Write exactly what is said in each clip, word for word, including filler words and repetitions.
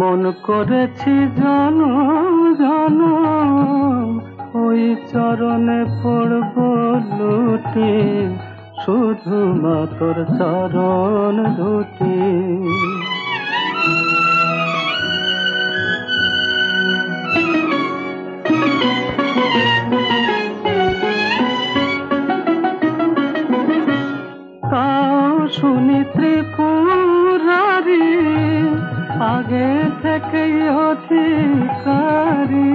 মন করেছি জনম জনম ওই চরণে পড়ব লুটি শুধু মা তোর চরণ দুটি। শুনি ত্রিপুরারি আগে থেকেই অধিকারী,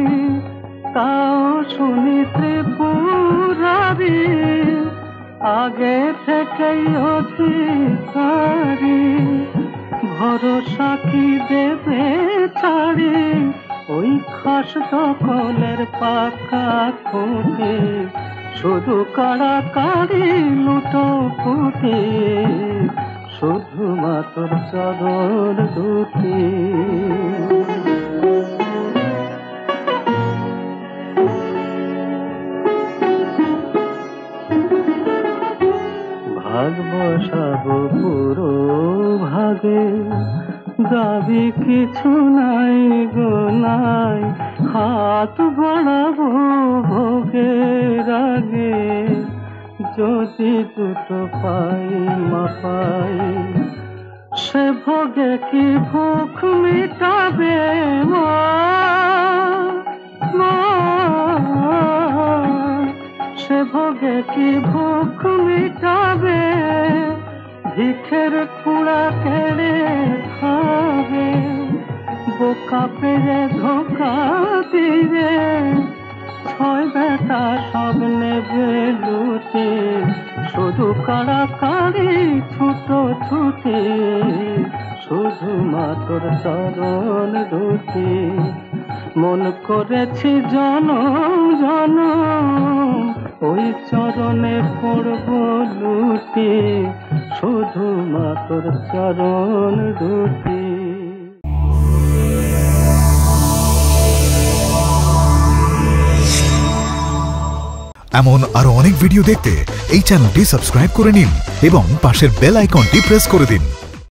তাও শুনি ত্রিপুরারি আগে থেকেই অধিকারী, ভরসা কি দেবে ছাড়ি ওই খাস দখলের পাকা খুঁটি শুধু কাড়াকাড়ি লুটো ফুটি শুধু মা তোর চরণ দুটি। ভাগ বসাবো পুরো ভাগে দাবি কিছু নাই গো নাই, হাত বাড়াবো ভোগের আগে যদি দুটো পাই মা পাই, সে ভোগে কি ভোগ মিটাবে মা, সে ভোগে কি ভোগ মিটাবে ভিক্ষের কুড়া কেড়ে খাবে, বোকা পেয়ে ধোকা দিবে ছয় বেটা সব নেবে লুটে শুধু কাড়াকাড়ি ছুটো ছুটে শুধু মা তোর চরণ দুটি। মন করেছি জনম জনম ওই চরণে পড়ব লুটে শুধু মা তোর চরণ দুটি। এমন আরো অনেক ভিডিও দেখতে এই চ্যানেলটি সাবস্ক্রাইব করে নিন এবং পাশের বেল আইকনটি প্রেস করে দিন।